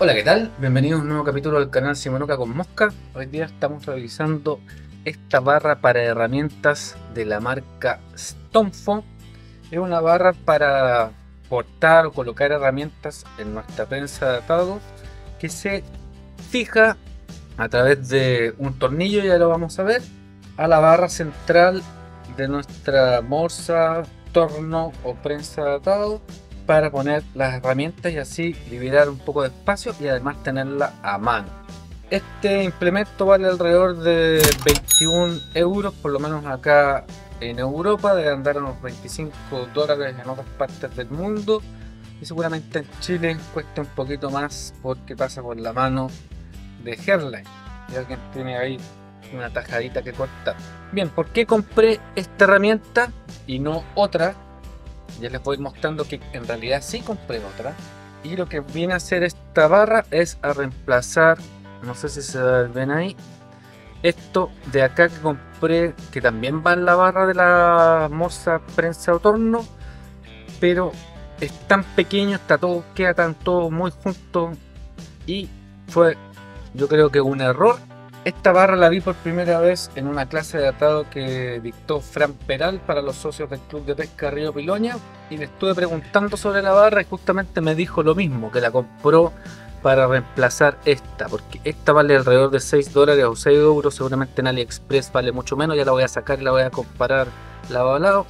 Hola, ¿qué tal? Bienvenidos a un nuevo capítulo del canal Simonuca con Mosca. Hoy día estamos revisando esta barra para herramientas de la marca Stonfo. Es una barra para cortar o colocar herramientas en nuestra prensa de atado que se fija a través de un tornillo, ya lo vamos a ver, a la barra central de nuestra morsa, torno o prensa de atado, para poner las herramientas y así liberar un poco de espacio y además tenerla a mano. Este implemento vale alrededor de 21 euros, por lo menos acá en Europa, debe andar a unos 25 dólares en otras partes del mundo, y seguramente en Chile cuesta un poquito más porque pasa por la mano de Herley, ya que tiene ahí una tajadita que corta. Bien, ¿por qué compré esta herramienta y no otra? Ya les voy mostrando que en realidad sí compré otra, y lo que viene a hacer esta barra es a reemplazar, no sé si se ven ahí, esto de acá que compré, que también va en la barra de la morsa, prensa o torno, pero es tan pequeño, está todo, queda tan todo muy junto, y fue, yo creo que un error. Esta barra la vi por primera vez en una clase de atado que dictó Fran Peral para los socios del club de pesca Río Piloña, y le estuve preguntando sobre la barra y justamente me dijo lo mismo, que la compró para reemplazar esta, porque esta vale alrededor de 6 dólares o 6 euros, seguramente en Aliexpress vale mucho menos. Ya la voy a sacar y la voy a comparar lado a lado,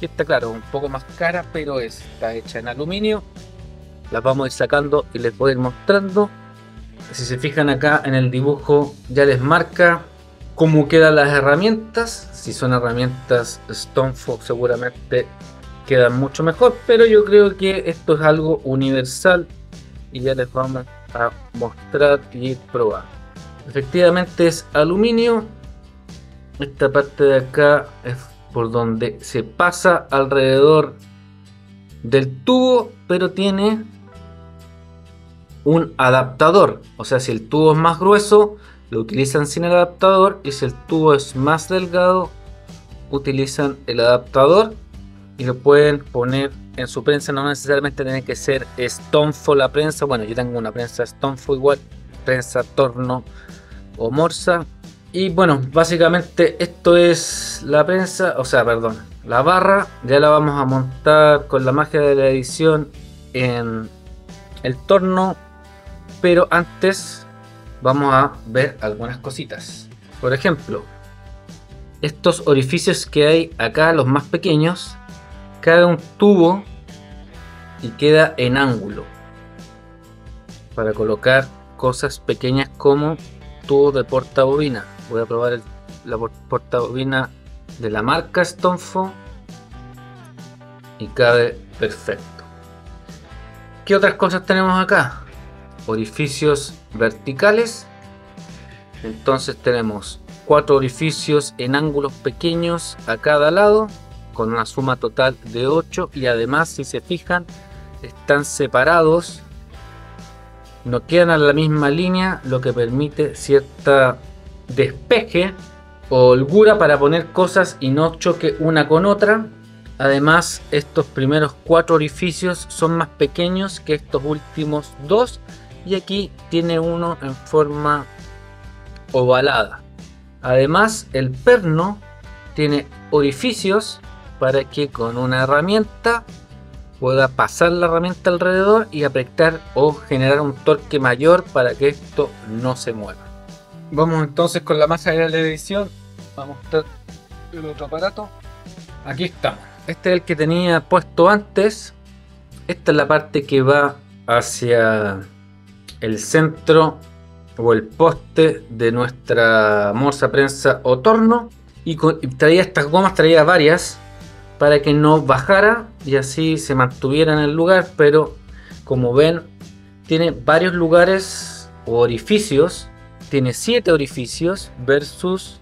y está claro, un poco más cara, pero está hecha en aluminio. Las vamos a ir sacando y les voy a ir mostrando. Si se fijan acá en el dibujo, ya les marca cómo quedan las herramientas. Si son herramientas Stonfo seguramente quedan mucho mejor, pero yo creo que esto es algo universal y ya les vamos a mostrar y probar. Efectivamente es aluminio. Esta parte de acá es por donde se pasa alrededor del tubo, pero tiene un adaptador, o sea, si el tubo es más grueso lo utilizan sin el adaptador, y si el tubo es más delgado utilizan el adaptador y lo pueden poner en su prensa. No necesariamente tiene que ser Stonfo la prensa. Bueno, yo tengo una prensa Stonfo igual, prensa, torno o morsa. Y bueno, básicamente esto es la prensa, o sea, perdón, la barra. Ya la vamos a montar con la magia de la edición en el torno, pero antes vamos a ver algunas cositas. Por ejemplo, estos orificios que hay acá, los más pequeños, cae un tubo y queda en ángulo para colocar cosas pequeñas como tubos de portabobina. Voy a probar la portabobina de la marca Stonfo y cabe perfecto. ¿Qué otras cosas tenemos acá? Orificios verticales. Entonces tenemos 4 orificios en ángulos pequeños a cada lado, con una suma total de 8, y además, si se fijan, están separados, no quedan a la misma línea, lo que permite cierta despeje o holgura para poner cosas y no choque una con otra. Además, estos primeros 4 orificios son más pequeños que estos últimos 2, y aquí tiene uno en forma ovalada. Además, el perno tiene orificios para que con una herramienta pueda pasar la herramienta alrededor y apretar o generar un torque mayor para que esto no se mueva. Vamos entonces con la magia de la edición. Vamos a mostrar el otro aparato. Aquí está. Este es el que tenía puesto antes. Esta es la parte que va hacia el centro o el poste de nuestra morsa, prensa o torno, y traía estas gomas, traía varias para que no bajara y así se mantuviera en el lugar, pero como ven tiene varios lugares o orificios, tiene 7 orificios versus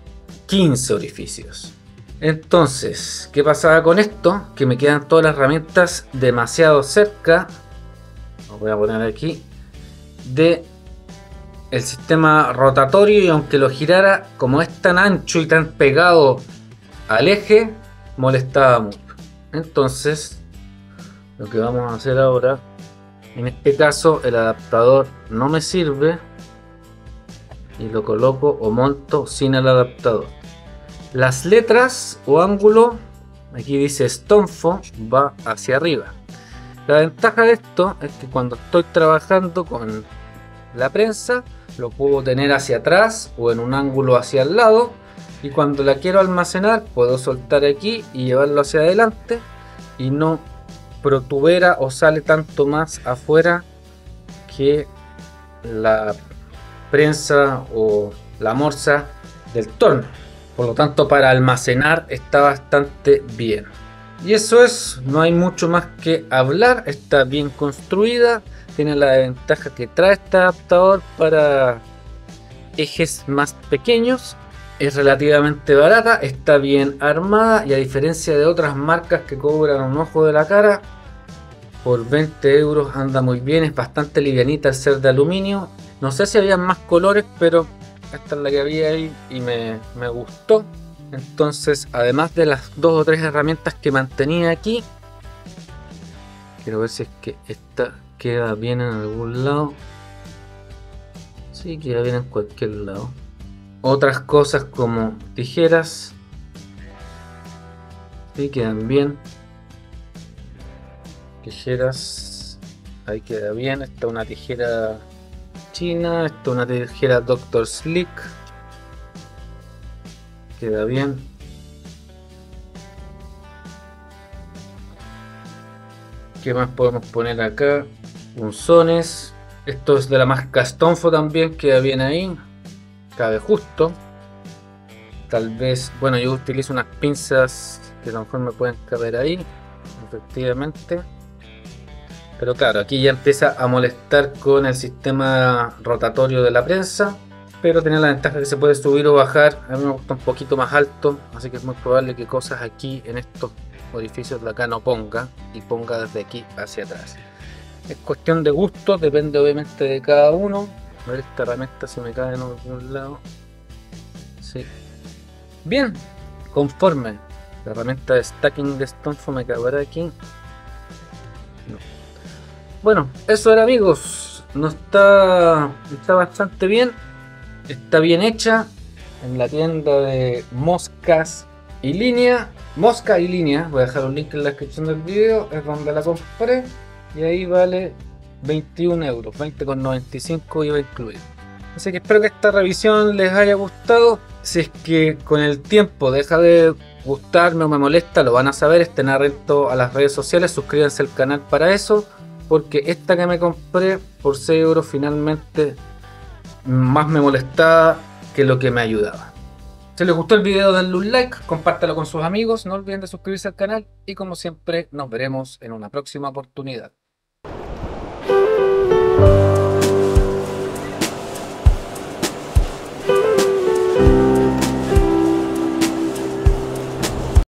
15 orificios. Entonces, ¿qué pasaba con esto? Que me quedan todas las herramientas demasiado cerca, lo voy a poner aquí, de el sistema rotatorio, y aunque lo girara, como es tan ancho y tan pegado al eje, molestaba mucho. Entonces lo que vamos a hacer ahora En este caso el adaptador no me sirve y lo coloco o monto sin el adaptador. Las letras o ángulo, aquí dice Stonfo, va hacia arriba. La ventaja de esto es que cuando estoy trabajando con la prensa lo puedo tener hacia atrás o en un ángulo hacia el lado, y cuando la quiero almacenar puedo soltar aquí y llevarlo hacia adelante y no protubera o sale tanto más afuera que la prensa o la morsa del torno. Por lo tanto, para almacenar está bastante bien. Y eso es, no hay mucho más que hablar. Está bien construida, tiene la ventaja que trae este adaptador para ejes más pequeños, es relativamente barata, está bien armada, y a diferencia de otras marcas que cobran un ojo de la cara, por 20 € anda muy bien. Es bastante livianita al ser de aluminio. No sé si había más colores, pero esta es la que había ahí y me gustó. Entonces, además de las 2 o 3 herramientas que mantenía aquí, quiero ver si es que esta queda bien en algún lado. Sí, queda bien en cualquier lado. Otras cosas como tijeras, sí, quedan bien. Tijeras, ahí queda bien. Esta es una tijera china, esta es una tijera Doctor Slick, queda bien. ¿Qué más podemos poner acá? Punzones, esto es de la marca Stonfo también, queda bien ahí, cabe justo. Tal vez, bueno, yo utilizo unas pinzas que a lo mejor me pueden caber ahí, efectivamente, pero claro, aquí ya empieza a molestar con el sistema rotatorio de la prensa, pero tiene la ventaja que se puede subir o bajar. A mí me gusta un poquito más alto, así que es muy probable que cosas aquí en estos orificios de acá no ponga, y ponga desde aquí hacia atrás. Es cuestión de gusto, depende obviamente de cada uno. A ver, esta herramienta se me cae en algún lado. Sí. Bien, conforme. La herramienta de stacking de Stonfo me cabrá aquí. No. Bueno, eso era, amigos. No está bastante bien. Está bien hecha. En la tienda de Moscas y Línea. Mosca y Línea. Voy a dejar un link en la descripción del video. Es donde la compré. Y ahí vale 21 €, 20,95 iba incluido. Así que espero que esta revisión les haya gustado. Si es que con el tiempo deja de gustarme o me molesta, lo van a saber, estén atentos a las redes sociales, suscríbanse al canal para eso, porque esta que me compré por 6 € finalmente más me molestaba que lo que me ayudaba. Si les gustó el video, denle un like, compártalo con sus amigos, no olviden de suscribirse al canal y, como siempre, nos veremos en una próxima oportunidad.